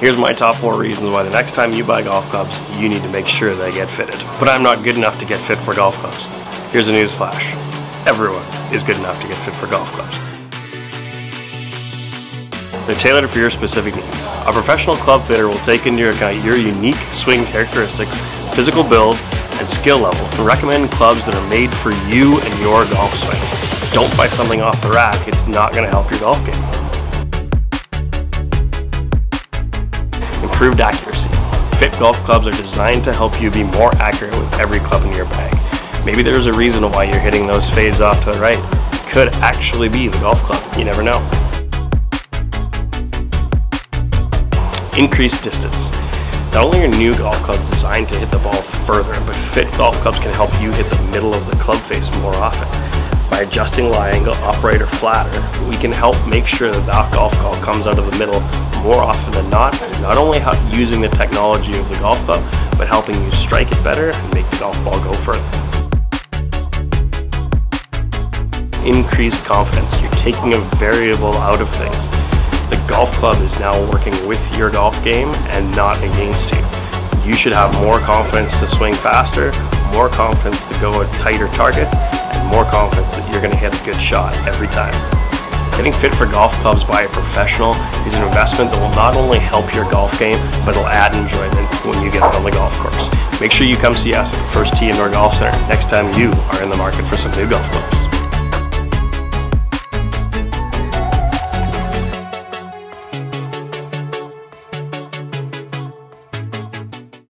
Here's my top 4 reasons why the next time you buy golf clubs, you need to make sure they get fitted. But I'm not good enough to get fit for golf clubs. Here's a news flash. Everyone is good enough to get fit for golf clubs. They're tailored for your specific needs. A professional club fitter will take into account your unique swing characteristics, physical build, and skill level, and recommend clubs that are made for you and your golf swing. Don't buy something off the rack, it's not going to help your golf game. Improved accuracy. Fit golf clubs are designed to help you be more accurate with every club in your bag. Maybe there's a reason why you're hitting those fades off to the right. Could actually be the golf club, you never know. Increased distance. Not only are new golf clubs designed to hit the ball further, but fit golf clubs can help you hit the middle of the club face more often. By adjusting lie angle upright or flatter, we can help make sure that that golf ball comes out of the middle more often than not, and not only using the technology of the golf club, but helping you strike it better and make the golf ball go further. Increased confidence. You're taking a variable out of things. The golf club is now working with your golf game and not against you. You should have more confidence to swing faster, more confidence to go at tighter targets, and more confidence that you're going to hit a good shot every time. Getting fit for golf clubs by a professional is an investment that will not only help your golf game, but it'll add enjoyment when you get out on the golf course. Make sure you come see us at First Tee Indoor Golf Center next time you are in the market for some new golf clubs.